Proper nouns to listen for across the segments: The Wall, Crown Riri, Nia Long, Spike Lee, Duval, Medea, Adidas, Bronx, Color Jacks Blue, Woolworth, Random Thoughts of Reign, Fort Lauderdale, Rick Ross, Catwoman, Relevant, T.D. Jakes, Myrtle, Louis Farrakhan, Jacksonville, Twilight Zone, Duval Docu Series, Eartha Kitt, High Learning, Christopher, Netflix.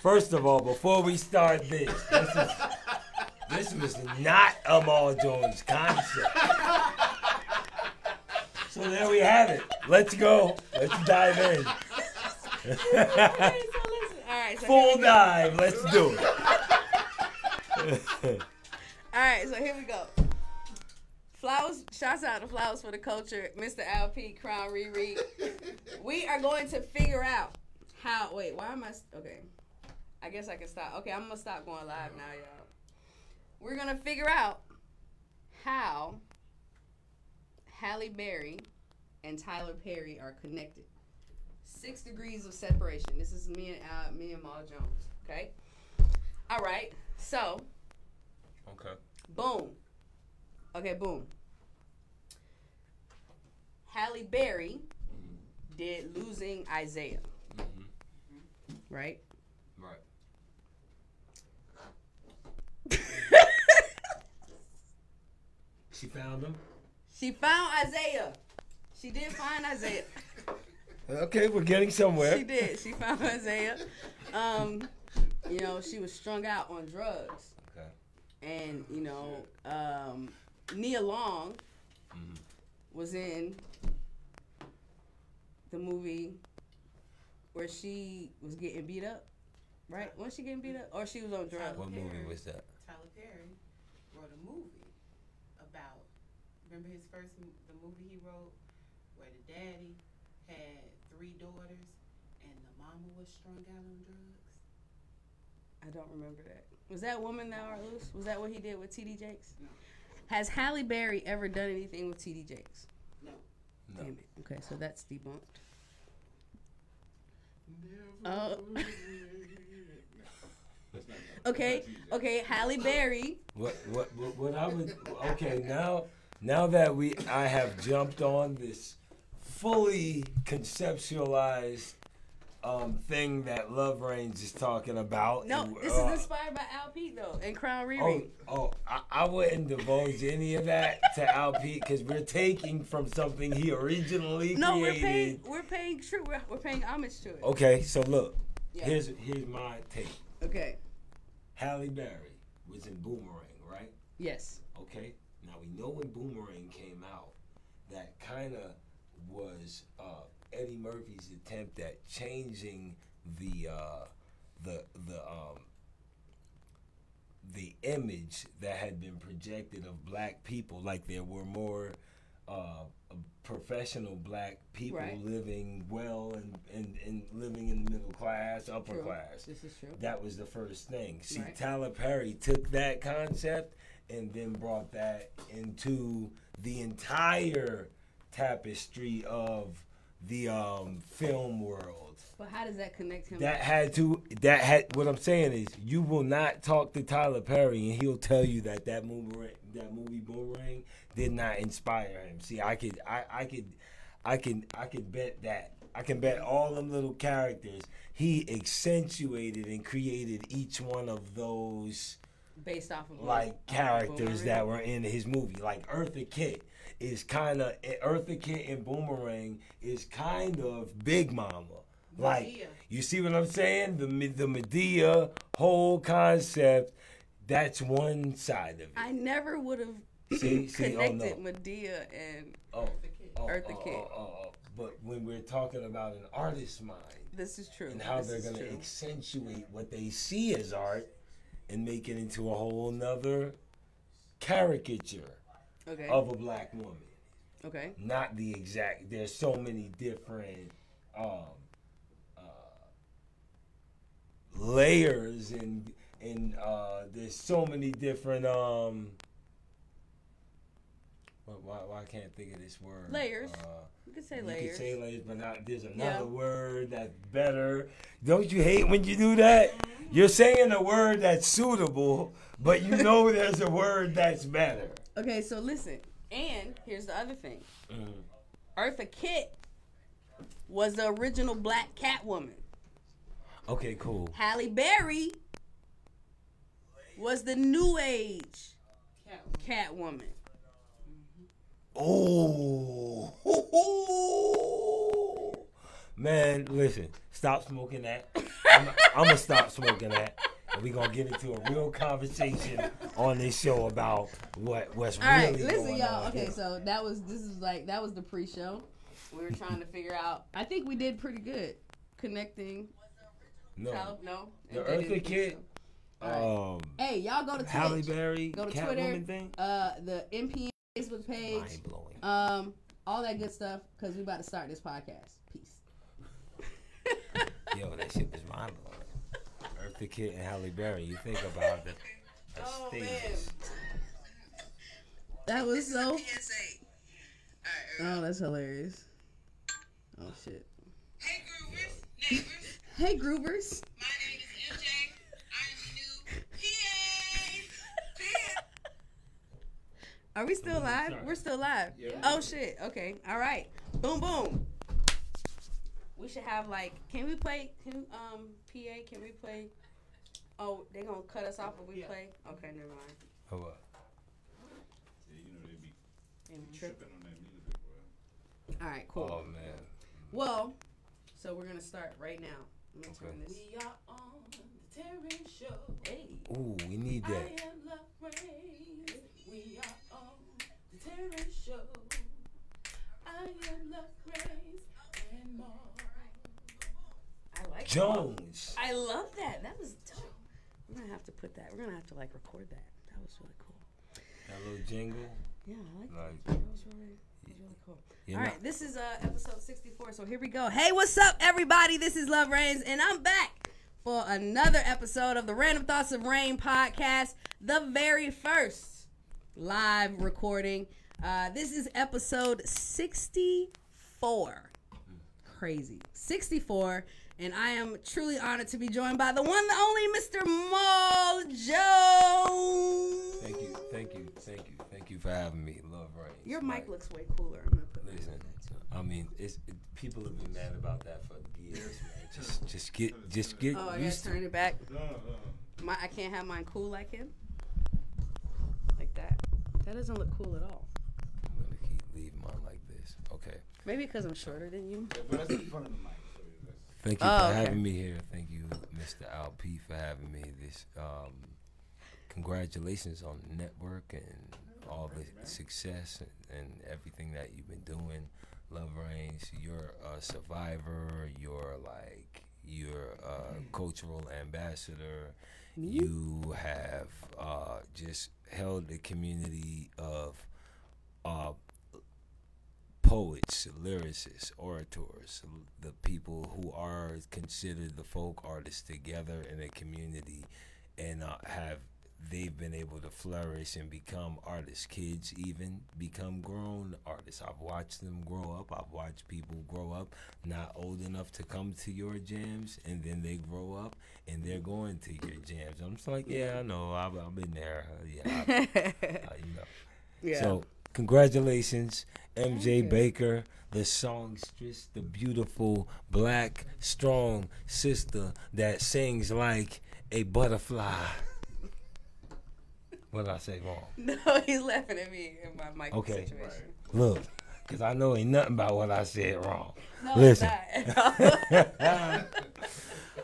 First of all, before we start this was not a Mal Jones concept. So there we have it. Let's go. Let's dive in. All right, so full dive. Let's do it. All right, so here we go. Flowers, shouts out to Flowers for the Culture, Mr. Al P, Crown Riri. We are going to figure out how, wait, why am I, okay. I guess I can stop. Okay, I'm going to stop going live now, y'all. We're going to figure out how Halle Berry and Tyler Perry are connected. 6 degrees of separation. This is me and Mal Jones, okay? All right, so. Okay. Boom. Okay, boom. Halle Berry did Losing Isaiah. Mm-hmm. Right? Right. She found him? She found Isaiah. She did find Isaiah. Okay, we're getting somewhere. She did. She found Isaiah. You know, she was strung out on drugs. Okay. And, you know, Nia Long was in the movie where she was getting beat up, right? Wasn't she getting beat up? Or she was on drugs? What movie was that? Tyler Perry wrote a movie about, remember his first, the movie he wrote where the daddy had 3 daughters and the mama was strung out on drugs? I don't remember that. Was that Woman Thou Art Loose? Was that what he did with T.D. Jakes? No. Has Halle Berry ever done anything with T.D. Jakes? No. Damn it. Okay, so that's debunked. Never. No, that's not, okay, Halle Berry. What I would, okay, now that I have jumped on this fully conceptualized thing that Love Reigns is talking about. No, and, this is inspired by Al P though, and Crown Riri. I wouldn't divulge any of that to Al P because we're taking from something he originally created. No, we're paying homage to it. Okay, so look, here's my take. Okay. Halle Berry was in Boomerang, right? Yes. Okay. Now we know when Boomerang came out, that kind of was Eddie Murphy's attempt at changing the image that had been projected of black people, like there were more professional black people living well and living in the middle class, upper class. This is true. That was the first thing. See, Tyler Perry took that concept and then brought that into the entire tapestry of the film world. But how does that connect him? What I'm saying is, you will not talk to Tyler Perry and he'll tell you that that movie Boomerang did not inspire him. See, I could bet that. I can bet all them little characters. He accentuated and created each one of those based off of like characters that were in his movie, like Eartha Kitt. Eartha Kitt and Boomerang is kind of Big Mama. Like, Medea. You see what I'm saying? The Medea whole concept, that's one side of it. I never would have connected Medea and Eartha Kitt. But when we're talking about an artist's mind. This is true. And how they're going to accentuate what they see as art and make it into a whole nother caricature. Okay. Of a black woman. Okay. Not the exact. There's so many different layers and there's so many different why I can't think of this word. Layers. You could say layers. You could say layers, but not, there's another word that's better. Don't you hate when you do that? You're saying a word that's suitable, but you know there's a word that's better. Okay, so listen, and here's the other thing. Eartha Kitt was the original black Catwoman. Okay, cool. Halle Berry was the new age Catwoman. Oh. Man, listen, stop smoking that. I'm going to stop smoking that. And we're going to get into a real conversation on this show about what's really going on. All right, listen, y'all. Okay, so that was the pre-show. We were trying to figure out. I think we did pretty good connecting. The Eartha Kitt. Right. Hey, y'all go to Twitch. Halle Berry. Go to Twitter. Thing. The MPN Facebook page. Mind blowing. All that good stuff, because we about to start this podcast. Peace. Yo, that shit was mind blowing. Eartha Kitt and Halle Berry. You think about it. Oh, man. That was so. PSA. Oh, that's hilarious. Oh, shit. Hey, Groovers. Neighbors. Hey, Groovers. My name is MJ. I am new PA. Are we still live? We're still live. Yeah. Oh, shit. Okay. All right. Boom, boom. We should have, like, can we play, PA, can we play? Oh, they're going to cut us off when we play? Okay, never mind. Oh, what? Yeah, you know they be tripping on that music, bro. All right, cool. Oh, man. Well, so we're going to start right now. Let me turn this. We are on the Terry Show. Hey. Ooh, we need that. I am Love Reigns. We are on the Terry Show. I am Love Reigns and more. I like Jones. That. I love that. That was dope. We're going to have to put that. We're going to have to, like, record that. That was really cool. That little jingle. Yeah, I like that. That was really cool. All right, this is episode 64, so here we go. Hey, what's up, everybody? This is Love Reigns, and I'm back for another episode of the Random Thoughts of Reign podcast, the very first live recording. This is episode 64. Crazy. 64, and I am truly honored to be joined by the one, the only Mr. Mal Jones. Thank you, thank you, thank you. For having me, Love Reigns. Your mic looks way cooler. I'm gonna put Listen, that too. I mean, people have been mad about that for years, man. Just get. Oh, I gotta turn it back. I can't have mine cool like him. Like that. That doesn't look cool at all. I'm gonna keep leaving mine like this. Okay. Maybe because I'm shorter than you. Yeah, but that's in front of the mic. Thank you for having me here. Thank you, Mr. Al P, for having me. This congratulations on the network and all the success and everything that you've been doing. Love Reigns, you're a survivor, you're a cultural ambassador. You have just held the community of poets, lyricists, orators, the people who are considered the folk artists together in a community, and they've been able to flourish and become artists. Kids even become grown artists. I've watched them grow up. I've watched people grow up not old enough to come to your jams, and then they grow up and they're going to your jams. I'm just like, yeah, I know. I've been there. Yeah, you know. Yeah. So congratulations, MJ Baker, the songstress, the beautiful black strong sister that sings like a butterfly. What did I say wrong? No, he's laughing at me in my mic situation. Right. Look, because I know ain't nothing about what I said wrong. No, listen. It's not.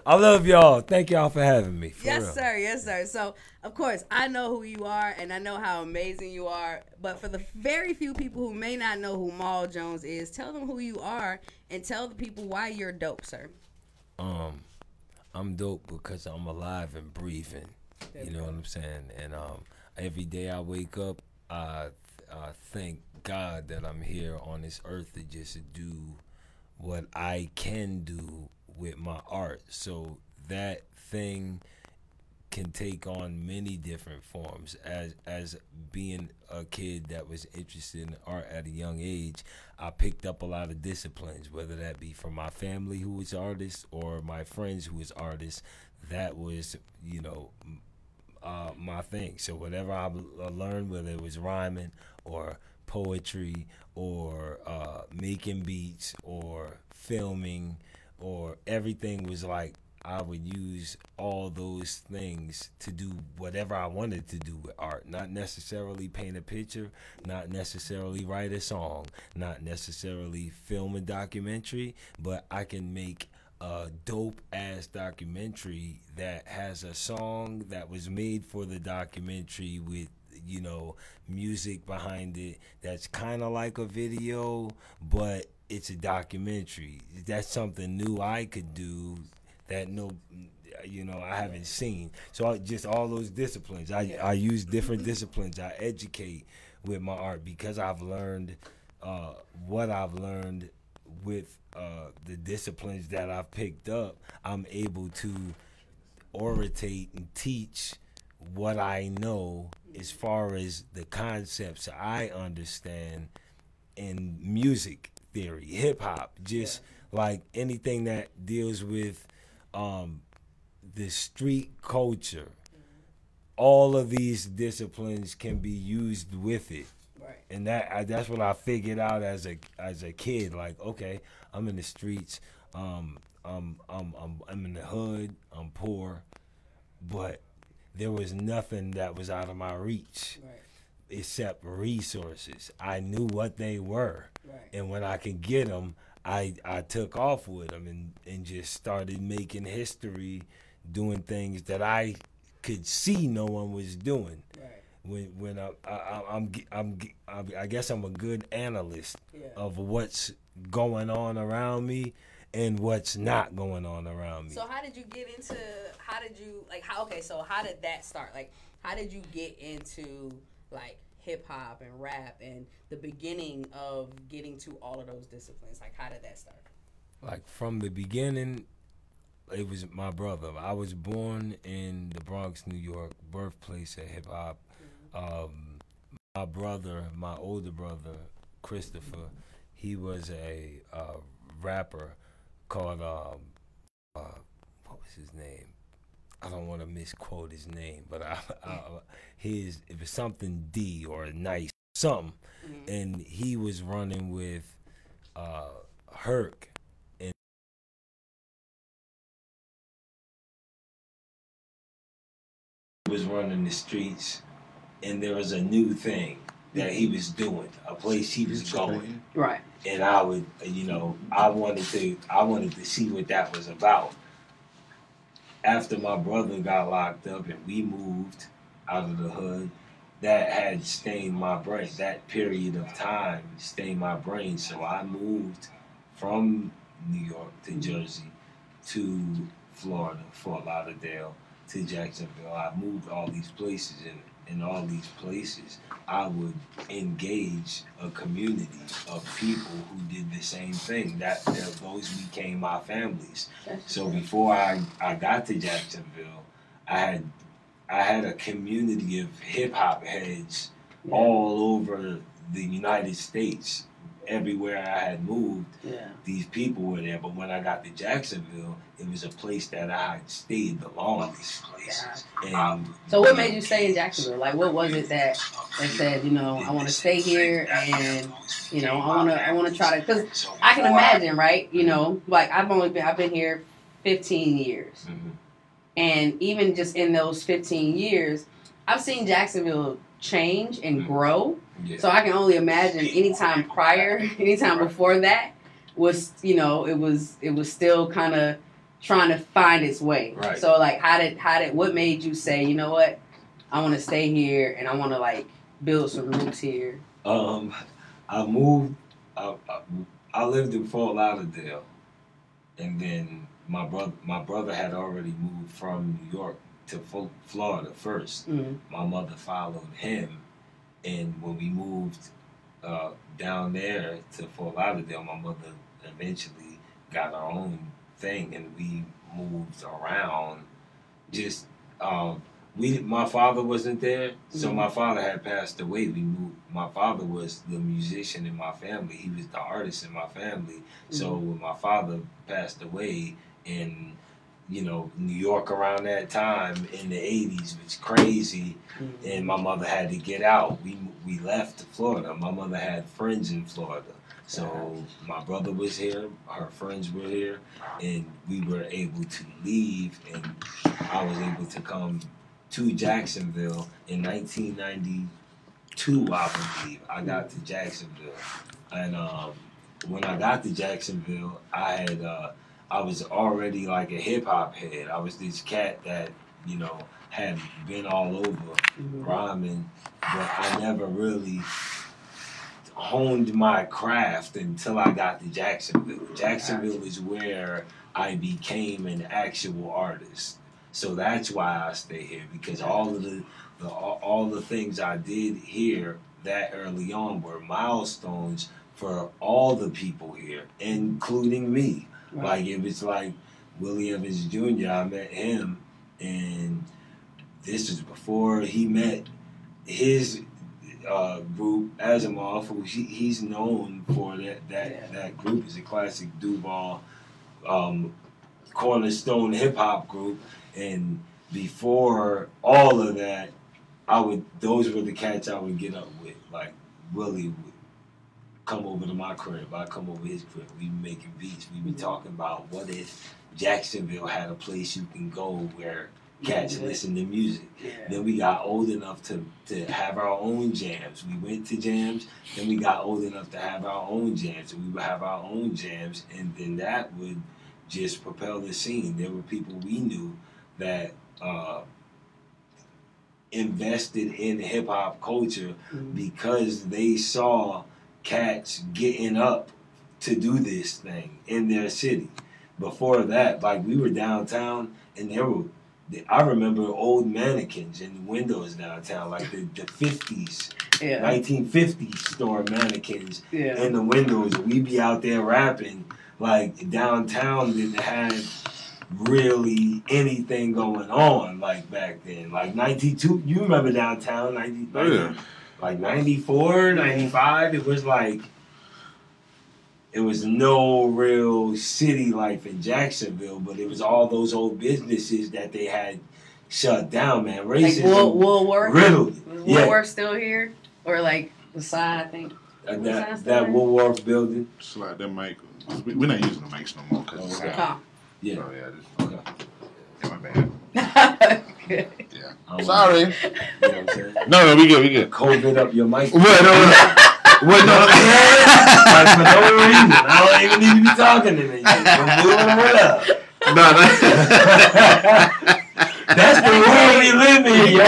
I love y'all. Thank y'all for having me. For real. Yes, sir. So, of course, I know who you are, and I know how amazing you are. But for the very few people who may not know who Mal Jones is, tell them who you are and tell the people why you're dope, sir. I'm dope because I'm alive and breathing. You know what I'm saying? And every day I wake up, I thank God that I'm here on this earth to just do what I can do with my art. So that thing can take on many different forms. As being a kid that was interested in art at a young age, I picked up a lot of disciplines, whether that be from my family who was artists or my friends who was artists. That was, you know, my thing. So whatever I learned, whether it was rhyming or poetry or making beats or filming or everything, was like I would use all those things to do whatever I wanted to do with art. Not necessarily paint a picture, not necessarily write a song, not necessarily film a documentary, but I can make a dope-ass documentary that has a song that was made for the documentary with, you know, music behind it that's kind of like a video, but it's a documentary. That's something new I could do that, no, you know, I haven't seen. So I, just all those disciplines. I use different disciplines. I educate with my art because I've learned what I've learned with the disciplines that I've picked up. I'm able to orate and teach what I know as far as the concepts I understand in music theory, hip-hop, just like anything that deals with the street culture. All of these disciplines can be used with it, right? And that's what I figured out as a kid. Like, okay, I'm in the streets, I'm in the hood, I'm poor, but there was nothing that was out of my reach, right, except resources. I knew what they were, right, and when I could get them, I took off with them and just started making history, doing things that I could see no one was doing. Right. When I guess I'm a good analyst, yeah, of what's going on around me and what's not going on around me. So how did you get into? How did you like? How, okay, so how did that start? Like, how did you get into like hip-hop and rap and the beginning of getting to all of those disciplines? Like, how did that start? Like, from the beginning, it was my brother. I was born in the Bronx, New York, birthplace of hip-hop. Mm-hmm. My brother, my older brother, Christopher, mm-hmm, he was a rapper called, what was his name? I don't want to misquote his name, but it was something D or Nice something, mm-hmm, and he was running with Herc and was running the streets, and there was a new thing that he was doing, a place he was going, right? And I would, you know, I wanted to see what that was about. After my brother got locked up and we moved out of the hood, that had stained my brain. That period of time stained my brain. So I moved from New York to Jersey to Florida, Fort Lauderdale to Jacksonville. I moved all these places, and in all these places I would engage a community of people who did the same thing. Those became my families. So before I got to Jacksonville, I had a community of hip-hop heads, yeah, all over the United States. Everywhere I had moved, yeah, these people were there. But when I got to Jacksonville, it was a place that I had stayed the longest. Places. Yeah. And so what made you stay in Jacksonville? Like, what was it that said, you know, I want to stay here, and you know, I want to try to, because I can imagine, right? You know, like I've been here 15 years, mm-hmm, and even just in those 15 years, I've seen Jacksonville change and grow. Yeah. So I can only imagine anytime prior, anytime before that was, you know, it was still kind of trying to find its way. Right. So like, what made you say, you know what, I want to stay here and I want to like build some roots here? I moved. I lived in Fort Lauderdale, and then my brother had already moved from New York to Florida first. Mm-hmm. My mother followed him. And when we moved down there to Fort Lauderdale, my mother eventually got her own thing, and we moved around. Just my father wasn't there, so my father had passed away. We moved. My father was the musician in my family. He was the artist in my family. Mm-hmm. So when my father passed away, and you know, New York around that time in the 80s was crazy, mm-hmm, and my mother had to get out. We left to Florida. My mother had friends in Florida, So my brother was here, her friends were here, and we were able to leave, and I was able to come to Jacksonville in 1992, I believe. I got to Jacksonville, and when I got to Jacksonville, I had I was already like a hip hop head. I was this cat that, you know, had been all over rhyming, but I never really honed my craft until I got to Jacksonville. Jacksonville is where I became an actual artist. So that's why I stay here, because all of the things I did here that early on were milestones for all the people here, including me. Like, it was like Willie Evans Jr., I met him, and this was before he met his group, Asimov, who he's known for that group. Is a classic Duval cornerstone hip-hop group, and before all of that, those were the cats I would get up with. Like, Willie would come over to my crib, I'd come over his crib, we be making beats, we be talking about what if Jacksonville had a place you can go where cats listen to music. Then we got old enough to have our own jams. We went to jams, then we got old enough to have our own jams, and we would have our own jams, and then that would just propel the scene. There were people we knew that invested in hip-hop culture because they saw cats getting up to do this thing in their city. Before that, like, we were downtown, and there were, I remember old mannequins in the windows downtown, like the 50s, 1950s store mannequins in the windows. We'd be out there rapping. Like, downtown didn't have really anything going on like back then. Like, 92, you remember downtown, 90, like 94, 95, it was like, it was no real city life in Jacksonville, but it was all those old businesses that they had shut down, man. Racism. Like Woolworth? Riddled. Woolworth still here? Or like the side, I think. That Woolworth building. Slide that mic. We're not using the mics no more. Cause okay. Yeah. Sorry. You know what I'm saying? No, we good, COVID up your mic. Like, for no reason. I don't even need to be talking to me. That's the world we live in, yo.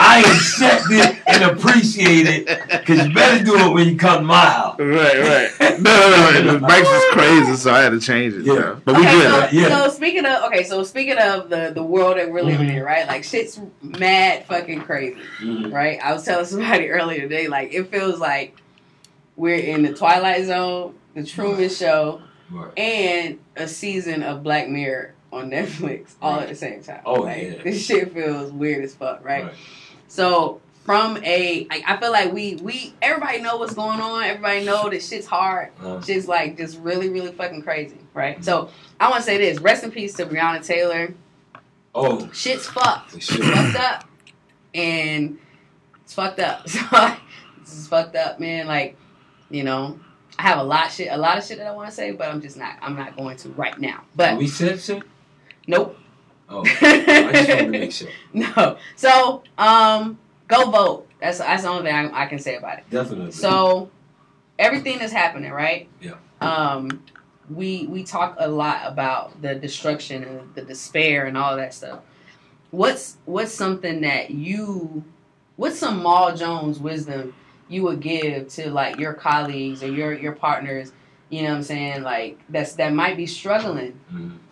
I accept it and appreciate it, because you better do it when you come to my house. Right. No. The mic's just crazy, so I had to change it. Yeah. But we good. So speaking of, the world that we're living in, right? Like, shit's mad fucking crazy, right? I was telling somebody earlier today, like, it feels like we're in the Twilight Zone, the Truman Show, and a season of Black Mirror on Netflix all at the same time. This shit feels weird as fuck, right? So from I feel like we everybody know what's going on. Everybody know that shit's hard. Shit's like just really, really fucking crazy, right? So I want to say this: rest in peace to Breonna Taylor. Oh, shit's fucked. Fucked up, and it's fucked up. So this is fucked up, man. Like, you know, I have a lot of shit that I want to say, but I'm not going to right now. But we said shit? Nope. Oh, I just wanted to make sure. No. So, go vote. That's the only thing I can say about it. Definitely. So, everything that's happening, right? Yeah. We talk a lot about the destruction and the despair and all that stuff. What's something that what's some Mal Jones wisdom you would give to, like, your colleagues or your partners, you know what I'm saying, like, that might be struggling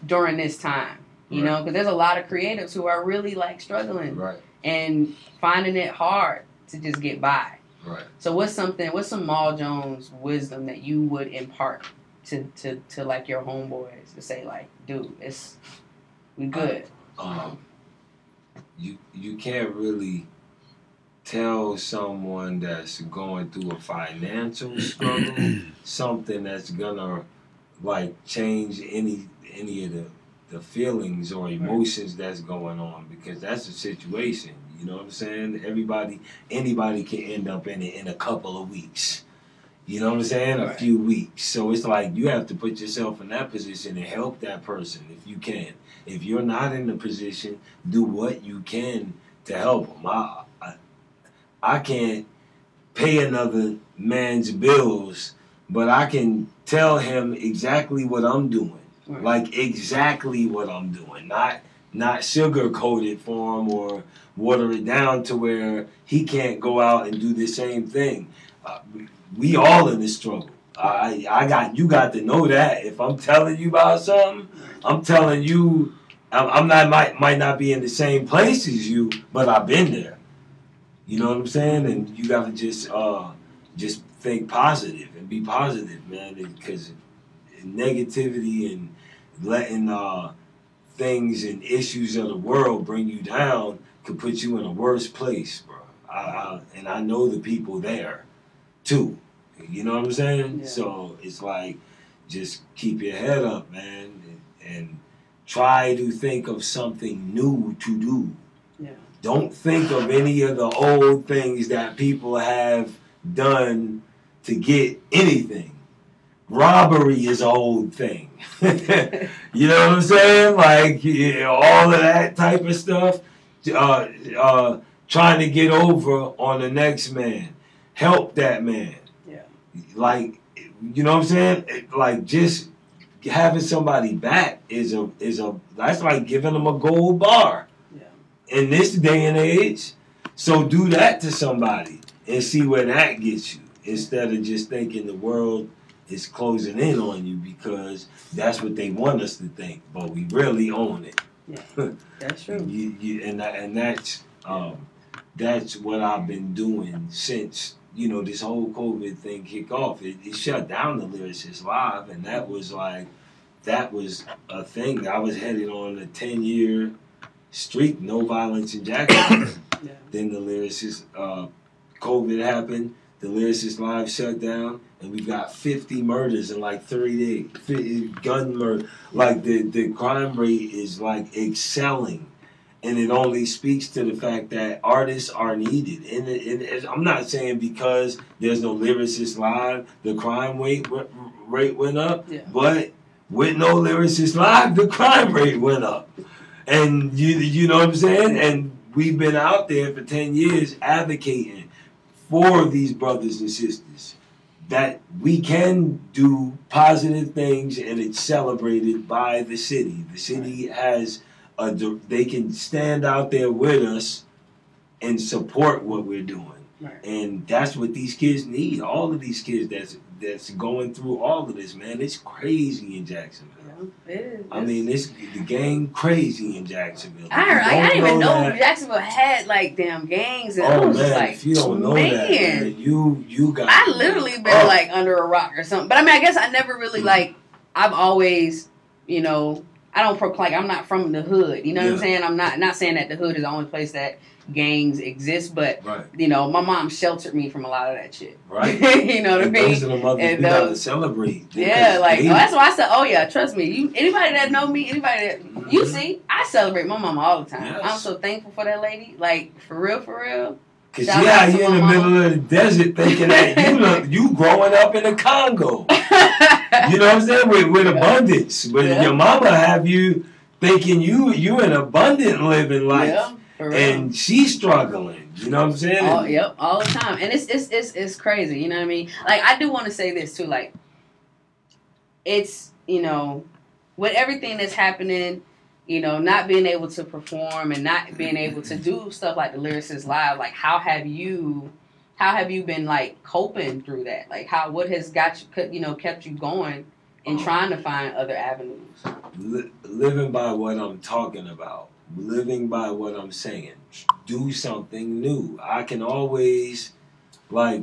during this time, you know, because there's a lot of creatives who are really, like, struggling and finding it hard to just get by. Right. So what's some Mal Jones wisdom that you would impart to like, your homeboys to say, like, dude, we good? You can't really tell someone that's going through a financial struggle something that's gonna, like, change any of the feelings or emotions that's going on, because that's a situation. You know what I'm saying? Anybody can end up in it in a couple of weeks. You know what I'm saying? Right. A few weeks. So it's like you have to put yourself in that position and help that person if you can. If you're not in the position, do what you can to help them. I can't pay another man's bills, but I can tell him exactly what I'm doing. Right. Like exactly what I'm doing. Not sugar-coat it for him or water it down to where he can't go out and do the same thing. We all in this struggle. You got to know that. If I'm telling you about something, I'm telling you, I might not be in the same place as you, but I've been there. You know what I'm saying? And you got to just think positive and be positive, man, because negativity and letting things and issues of the world bring you down could put you in a worse place, bro. And I know the people there too. You know what I'm saying? Yeah. So it's like, just keep your head up, man, and try to think of something new to do. Yeah. Don't think of any of the old things that people have done to get anything. Robbery is an old thing. You know what I'm saying? Like, yeah, all of that type of stuff. Trying to get over on the next man. Help that man. Yeah. Like, you know what I'm saying? Like, just having somebody back is that's like giving them a gold bar. Yeah. In this day and age. So do that to somebody and see where that gets you, instead of just thinking the world is closing in on you, because that's what they want us to think, but we really own it. Yeah, that's true. That's what I've been doing since, you know, this whole COVID thing kicked off. It shut down the Lyricist Live, and that was a thing. I was headed on a 10-year streak, no violence in Jacksonville. Yeah. Then the Lyricist, COVID happened. The Lyricist Live shut down, and we got 50 murders in like 3 days. 50 gun murder. Like the crime rate is like excelling, and it only speaks to the fact that artists are needed. And I'm not saying because there's no Lyricist Live, the crime rate went up. Yeah. But with no Lyricist Live, the crime rate went up. And you know what I'm saying? And we've been out there for 10 years advocating for these brothers and sisters, that we can do positive things, and it's celebrated by the city. The city has they can stand out there with us and support what we're doing. Right. And that's what these kids need. All of these kids that's going through all of this, man, it's crazy in Jacksonville. Yeah, it is. I mean, it's the gang crazy in Jacksonville. I didn't even know Jacksonville had like damn gangs. And oh, man, like, if you don't know that, man, you got. I literally been like under a rock or something. But I mean, I guess I never really like. I've always, you know, I don't proclaim. I'm not from the hood. You know what I'm saying? I'm not saying that the hood is the only place that gangs exist, but you know, my mom sheltered me from a lot of that shit. Right. You know what I mean? Those are the mothers we gotta celebrate. Yeah, like that's why I said, oh yeah, trust me. You anybody that know me, anybody that you see, I celebrate my mama all the time. Yes. I'm so thankful for that lady. Like for real. Cause shout out to my mama. Middle of the desert thinking that you growing up in the Congo. You know what I'm saying? With abundance, but your mama have you thinking you an abundant living life. Yeah. And she's struggling, you know what I'm saying? All the time, and it's crazy, you know what I mean? Like I do want to say this too, like it's, you know, with everything that's happening, you know, not being able to perform and not being able to do stuff like the Lyricist Live, like how have you been like coping through that? Like what has got you, you know, kept you going and trying to find other avenues? Living by what I'm talking about. Living by what I'm saying. Do something new. I can always, like,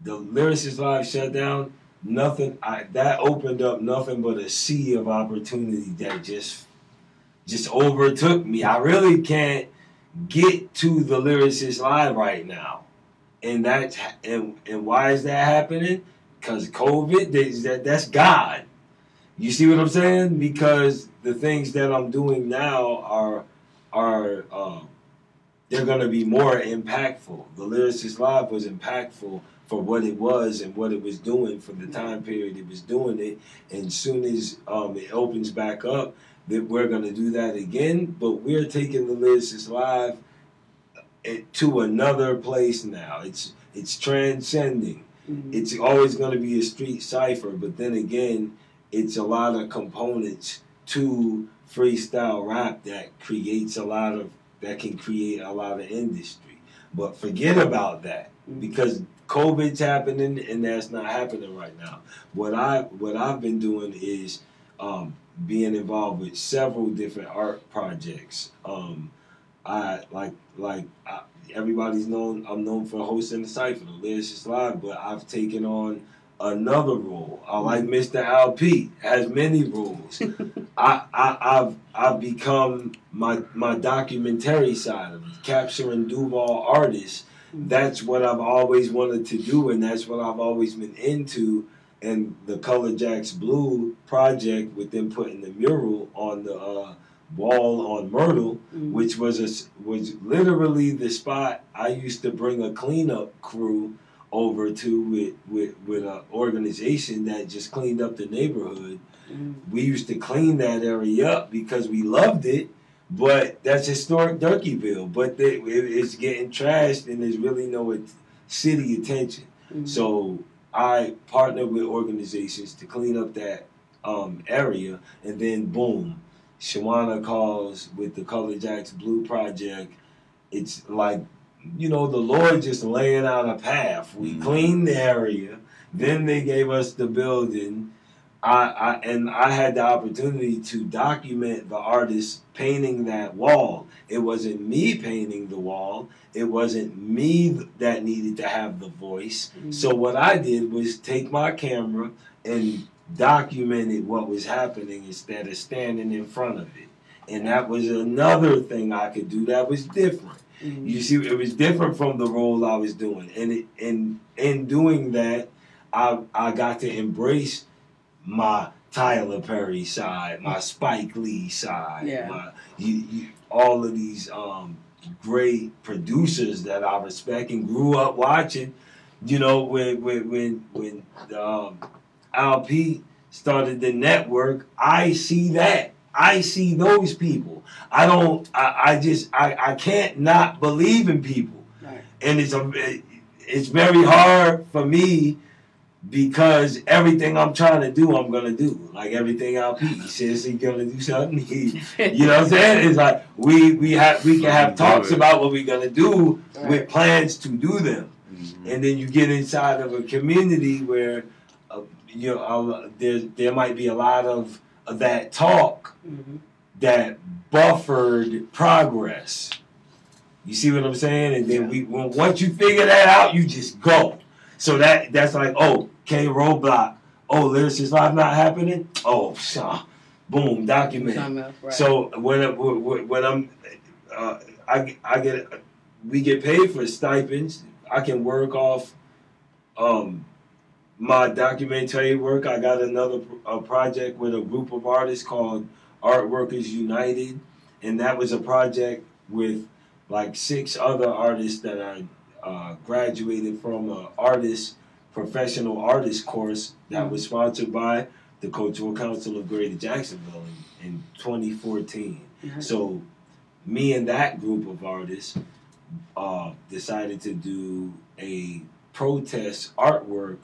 the Lyricist Live shut down, nothing, that opened up nothing but a sea of opportunity that just overtook me. I really can't get to the Lyricist Live right now. And and why is that happening? Because COVID, that's God. You see what I'm saying? Because the things that I'm doing now are they're gonna be more impactful. The Lyricist Live was impactful for what it was and what it was doing for the time period it was doing it. And as soon as it opens back up, that we're going to do that again. But we're taking the Lyricist Live to another place now. It's transcending. Mm-hmm. It's always going to be a street cipher, but then again, it's a lot of components to freestyle rap that creates a lot of, that can create a lot of industry. But forget about that, because COVID's happening and that's not happening right now. What I've been doing is being involved with several different art projects. Everybody's known, I'm known for hosting the Cypher, the Lyricist Live, but I've taken on another role. Like Mr. Al P has many roles. I've become my documentary side of capturing Duval artists. That's what I've always wanted to do, and that's what I've always been into. And the Color Jacks Blue project, with them putting the mural on the wall on Myrtle, which was literally the spot I used to bring a cleanup crew over to with an organization that just cleaned up the neighborhood. We used to clean that area up because we loved it, but that's historic Durkeyville. But it's getting trashed and there's really no city attention. So I partnered with organizations to clean up that area, and then boom, Shawana calls with the Color Jacks Blue Project. It's like, you know, the Lord just laying out a path. We cleaned the area. Then they gave us the building. I had the opportunity to document the artist painting that wall. It wasn't me painting the wall. It wasn't me that needed to have the voice. So what I did was take my camera and documented what was happening instead of standing in front of it. And that was another thing I could do that was different. You see, it was different from the role I was doing. And in doing that, I got to embrace my Tyler Perry side, my Spike Lee side, all of these great producers that I respect and grew up watching. You know, when Al P started the network, I see that. I see those people. I can't not believe in people. Right. And it's very hard for me because everything I'm trying to do, I'm going to do. Like everything Al P says he's going to do something. You know what I'm saying? It's like we can have talks about what we're going to do with plans to do them. And then you get inside of a community where there might be a lot of that talk that buffered progress. You see what I'm saying? And then once you figure that out, you just go. So that's like, oh, K Roadblock. Oh, Lyricist Live not happening? Oh, boom, document. Right. So when I'm, we get paid for stipends. I can work off, my documentary work. I got a project with a group of artists called Art Workers United, and that was a project with like 6 other artists that I graduated from an professional artist course that was sponsored by the Cultural Council of Greater Jacksonville in 2014. So me and that group of artists decided to do a protest artwork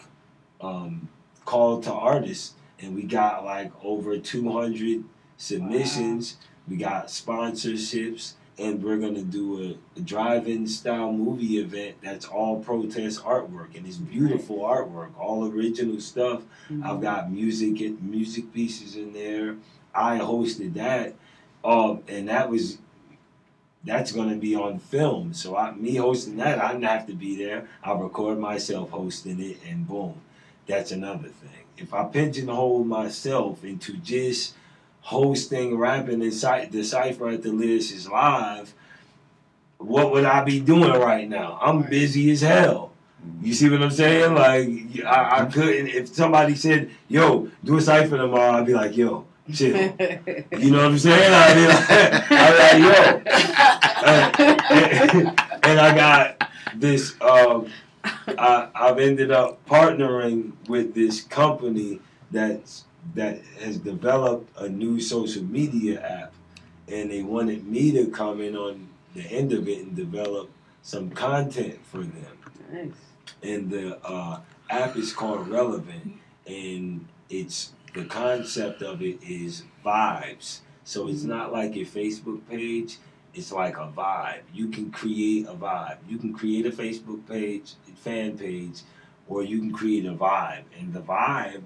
call to artists, and we got like over 200 submissions. We got sponsorships, and we're gonna do a drive-in style movie event that's all protest artwork, and it's beautiful artwork, all original stuff. I've got music pieces in there. I hosted that, and that's gonna be on film. So me hosting that, I didn't have to be there. I record myself hosting it, and boom. That's another thing. If I pigeonhole myself into just hosting, rapping, and decipher at the Lyricist Live, what would I be doing right now? I'm busy as hell. You see what I'm saying? Like, I couldn't. If somebody said, yo, do a cipher tomorrow, I'd be like, yo, chill. You know what I'm saying? I'd be like, yo. And I got this I've ended up partnering with this company that has developed a new social media app, and they wanted me to come in on the end of it and develop some content for them. Nice. And the app is called Relevant, and it's the concept of it is vibes. So it's not like your Facebook page. It's like a vibe. You can create a vibe. You can create a Facebook page, fan page, or you can create a vibe. And the vibe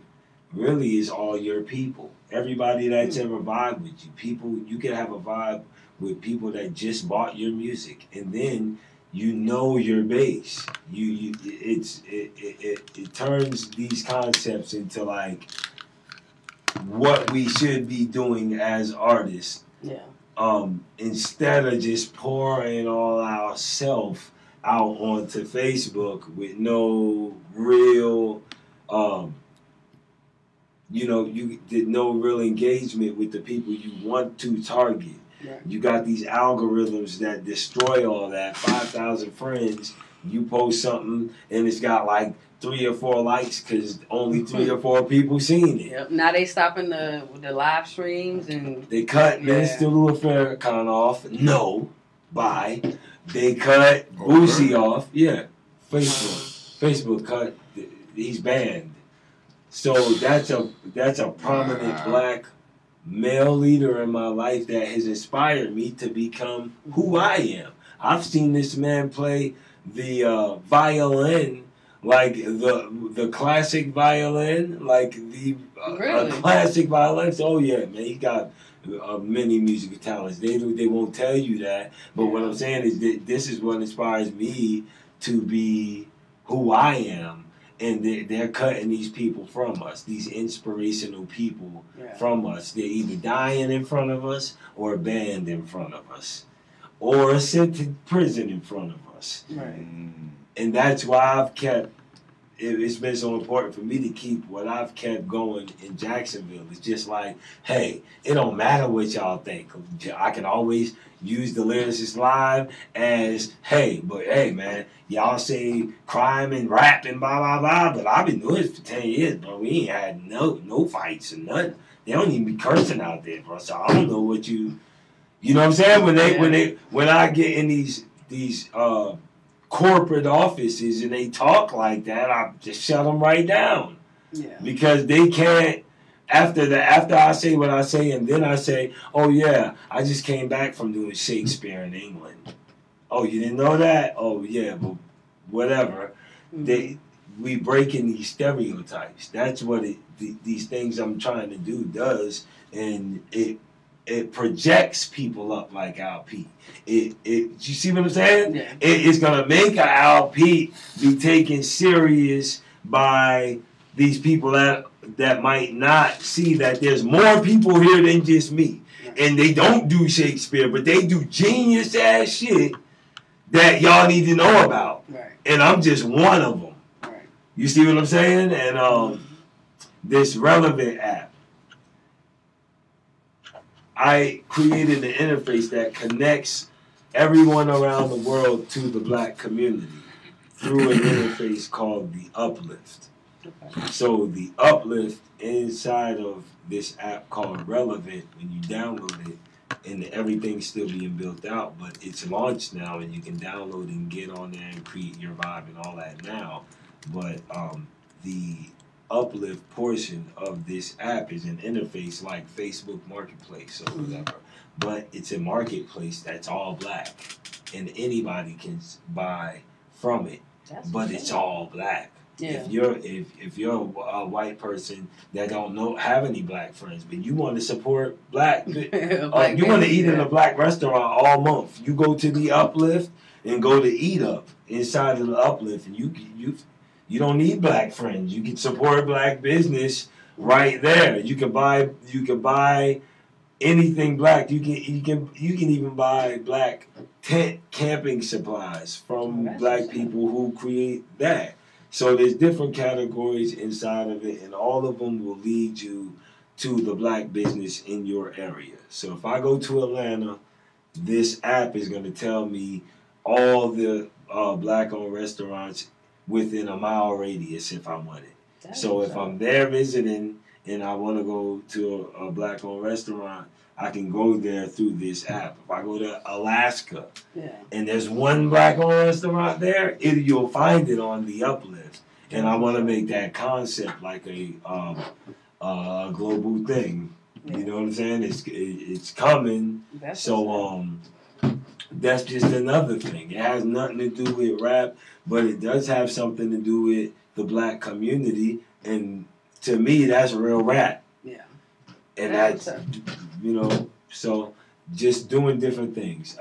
really is all your people. Everybody that's ever vibed with you. People, you can have a vibe with people that just bought your music, and then you know your base. It turns these concepts into like what we should be doing as artists. Yeah. Instead of just pouring all ourselves out onto Facebook with no real, you did no real engagement with the people you want to target. Yeah. You got these algorithms that destroy all that. 5,000 friends, you post something and it's got like 3 or 4 likes because only 3 or 4 people seen it. Yep. Now they stopping the live streams and they cut Mr. Louis Farrakhan off. No, bye. They cut Boosie off. Yeah, Facebook cut. He's banned. So that's a prominent black male leader in my life that has inspired me to become who I am. I've seen this man play the violin. Like the classic violin, like the classic violin. Oh yeah, man, he got many musical talents. They won't tell you that, but what I'm saying is that this is what inspires me to be who I am. And they're cutting these people from us, these inspirational people from us. They're either dying in front of us or banned in front of us or sent to prison in front of us. Right. And that's why I've kept, it's been so important for me to keep what I've kept going in Jacksonville. It's just like, hey, it don't matter what y'all think. I can always use the Lyricist Live as, hey, but hey, man, y'all say crime and rap and blah, blah, blah, but I've been doing this for 10 years, bro. We ain't had no fights or nothing. They don't even be cursing out there, bro. So I don't know what you know what I'm saying? When I get in these corporate offices and they talk like that, I just shut them right down. Yeah. Because they can't, after I say what I say and then I say, oh yeah, I just came back from doing Shakespeare in England. Oh, you didn't know that? Oh yeah, but whatever. We breaking these stereotypes. That's what these things I'm trying to do does, and it projects people up like Al P. You see what I'm saying? Yeah. It's gonna make Al P be taken serious by these people that might not see that there's more people here than just me, and they don't do Shakespeare, but they do genius ass shit that y'all need to know about, and I'm just one of them. Right. You see what I'm saying? And this Relevant app, I created an interface that connects everyone around the world to the black community through an interface called the Uplift. Okay. So the Uplift inside of this app called Relevant, when you download it, and everything's still being built out, but it's launched now, and you can download and get on there and create your vibe and all that now. But the Uplift portion of this app is an interface like Facebook Marketplace or whatever, but it's a marketplace that's all black, and anybody can buy from it. It's all black. Yeah. If you're a white person that don't have any black friends, but you want to support black, you want to eat in a black restaurant all month, you go to the Uplift and go to Eat Up inside of the Uplift, and you don't need black friends. You can support black business right there. You can buy anything black. You can even buy black tent camping supplies from black people who create that. So there's different categories inside of it, and all of them will lead you to the black business in your area. So if I go to Atlanta, this app is going to tell me all the black-owned restaurants within a mile radius if I wanted. So if I'm there visiting and I want to go to a black-owned restaurant, I can go there through this app. If I go to Alaska and there's one black-owned restaurant there, you'll find it on the Uplift. And I want to make that concept like a global thing. Yeah. You know what I'm saying? It's coming. That's that's just another thing. It has nothing to do with rap, but it does have something to do with the black community. And to me, that's real rap. Yeah. And that's you know, so just doing different things.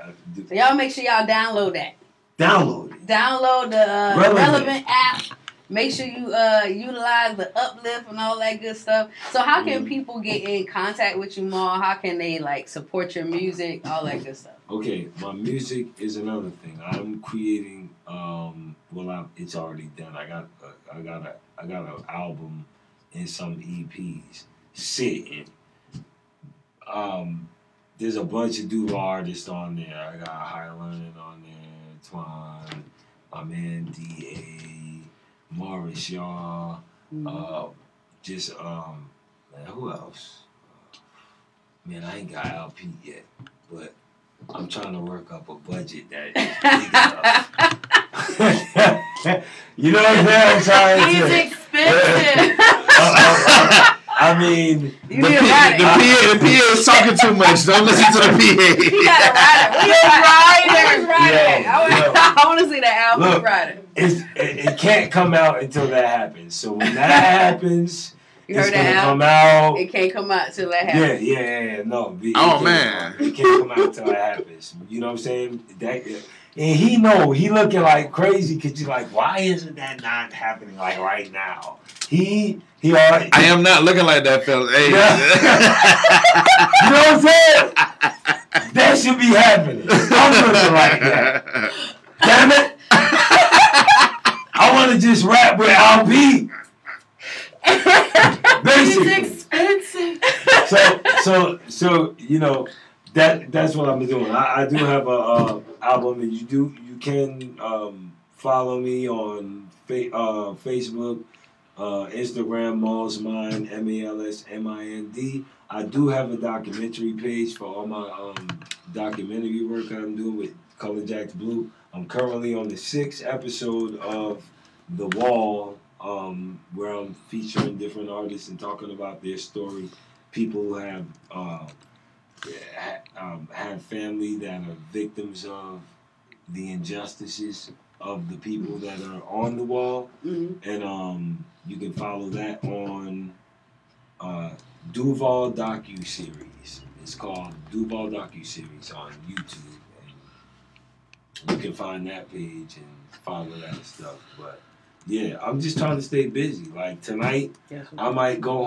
So y'all make sure y'all download that. Download it. Download the Relevant app. Make sure you utilize the Uplift and all that good stuff. So how can people get in contact with you, Mal? How can they, like, support your music, all that good stuff? Okay, my music is another thing. I'm creating. It's already done. I got an album and some EPs sitting. There's a bunch of Duval artists on there. I got High Learning on there, Twine, my man D.A., Morris Shaw, man, who else? Man, I ain't got Al P yet, but I'm trying to work up a budget that is big enough. You know what I'm saying? I'm trying to. He's expensive. I mean, the PA is talking too much. Don't listen to the PA. He got a rider. I want to see that album rider. It can't come out until that happens. So when that happens, it's gonna come out. It can't come out till that happens. Yeah. No. It can't come out till that happens. You know what I'm saying? And he looking like crazy because you're like, why isn't that not happening like right now? He already. I am not looking like that, fella. Hey. You know what I'm saying? That should be happening. I'm looking like that. Damn it! I want to just rap with Al P. Basically. It's expensive. So you know. That's what I'm doing. I do have an album, and you can follow me on Facebook, Instagram, Mal's Mind, MALSMIND. I do have a documentary page for all my documentary work I'm doing with Color Jacks Blue. I'm currently on the 6th episode of The Wall, where I'm featuring different artists and talking about their story. People who have have family that are victims of the injustices of the people that are on the wall, and you can follow that on Duval Docu Series. It's called Duval Docu Series on YouTube, and you can find that page and follow that stuff. But yeah, I'm just trying to stay busy. Like tonight, I might go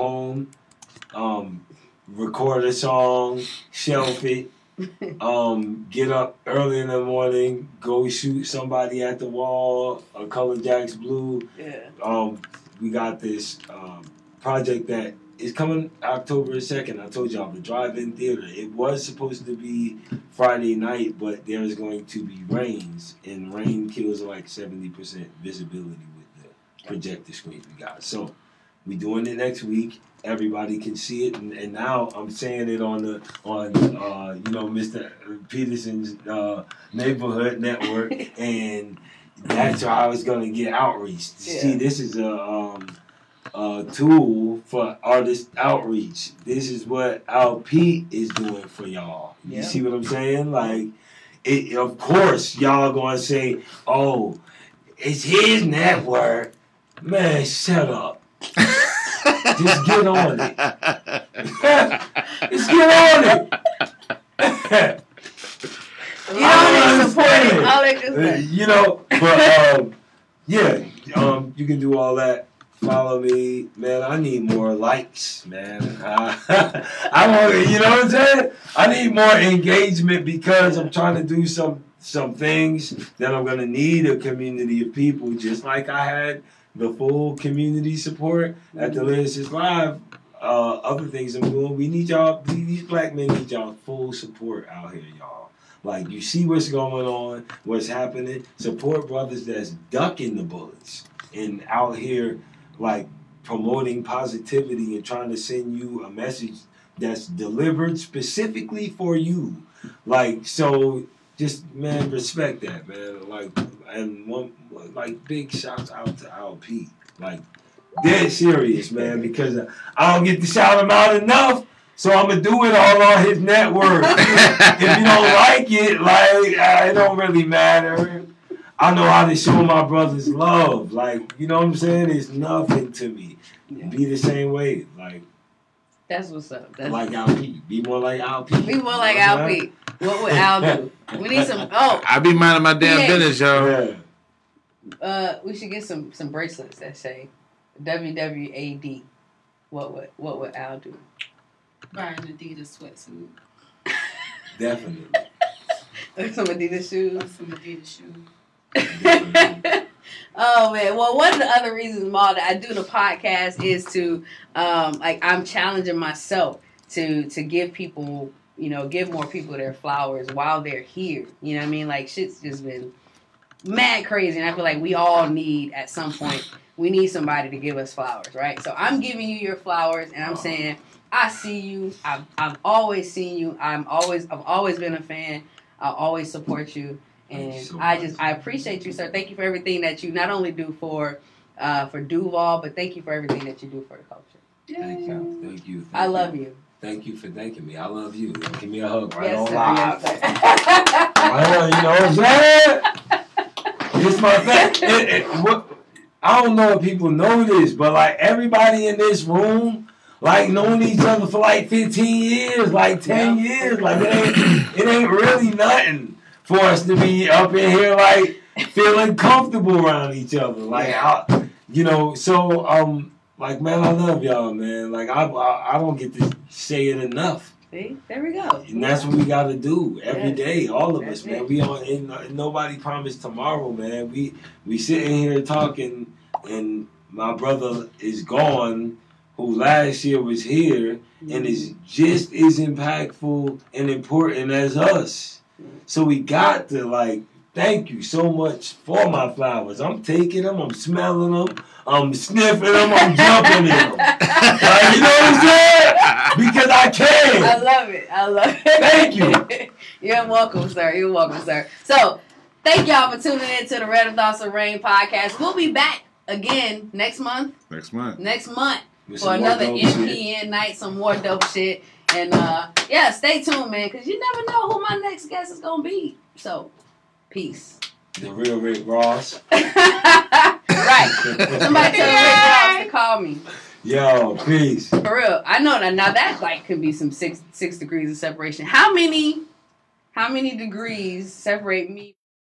home. Record a song, shelf it, get up early in the morning, go shoot somebody at the wall, a Color Jacks Blue. Yeah. We got this project that is coming October 2nd. I told y'all, the drive-in theater. It was supposed to be Friday night, but there is going to be rains, and rain kills like 70% visibility with the projector screen we got. So we're doing it next week. Everybody can see it, and now I'm saying it on you know, Mr. Peterson's neighborhood network, and that's how it's gonna get outreach. Yeah. See, this is a tool for artist outreach. This is what Al P is doing for y'all. You see what I'm saying? Like, of course, y'all gonna say, "Oh, it's his network." Man, shut up. Just get on it. Just get on it. You know, but you can do all that. Follow me, man. I need more likes, man. I want, you know what I'm saying? I need more engagement because I'm trying to do some things that I'm gonna need a community of people, just like I had the full community support at the Lyricist Live. Other things I'm doing, we need y'all, these black men need y'all full support out here, y'all. Like, you see what's going on, what's happening. Support brothers that's ducking the bullets. and out here like promoting positivity and trying to send you a message that's delivered specifically for you. Like, so just, man, respect that, man. Like, and one, like, big shouts out to Al P. Like, dead serious, man, because I don't get to shout him out enough. So I'm going to do it all on his network. If you don't like it, like, it don't really matter. I know how to show my brothers love. Like, you know what I'm saying? It's nothing to me. Yeah. Be the same way. Like, that's what's up. That's like Al P. Be more like Al P. Be more like Al P. What would Al do? We need some. Oh, I be minding my damn business, y'all. Yeah. We should get some bracelets that say WWAD. What would Al do? Buy an Adidas sweatsuit. Definitely. Or some Adidas shoes. Or some Adidas shoes. Oh man! Well, one of the other reasons, Mal, that I do the podcast is to, like, I'm challenging myself to give people, you know, give more people their flowers while they're here. You know what I mean? Like, shit's just been mad crazy, and I feel like we all need, at some point, we need somebody to give us flowers, right? So I'm giving you your flowers, and I'm saying, I see you. I've always seen you. I've always been a fan. I'll always support you. And so I appreciate you, sir. Thank you for everything that you not only do for Duval, but thank you for everything that you do for the culture. Yay. Thank you. I love you. Thank you for thanking me. I love you. Give me a hug right on live. You know what I'm saying? It's my thing. I don't know if people know this, but like everybody in this room, like, known each other for like 15 years, like 10 years. Like, it ain't really nothing for us to be up in here, like, feeling comfortable around each other. Like, you know, so, like, man, I love y'all, man. Like, I don't get to say it enough. See? There we go. And that's what we got to do every day, all of us, man. We ain't nobody promised tomorrow, man. We sitting here talking, and my brother is gone, who last year was here and is just as impactful and important as us. So we got to, like, thank you so much for my flowers. I'm taking them, I'm smelling them, I'm sniffing them, I'm jumping in them. Like, you know what I'm saying? Because I can. I love it. Thank you. You're welcome, sir. You're welcome, sir. So, thank y'all for tuning in to the Random Thoughts of Reign podcast. We'll be back again next month. For another MPN night, some more dope shit. And yeah, stay tuned, man, because you never know who my next guest is going to be. So, peace. The real Rick Ross. Right. Somebody tell Rick Ross to call me. Yo, peace. For real. I know that. Now that, like, could be some six degrees of separation. How many degrees separate me?